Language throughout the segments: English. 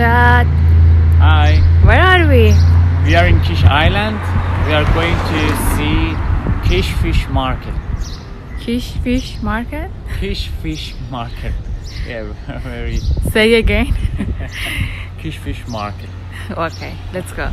Amjad. Hi. Where are we? We are in Kish Island. We are going to see Kish Fish Market. Kish Fish Market? Kish Fish Market. Yeah, very... Say again. Kish Fish Market. Okay, let's go.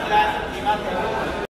Let's see.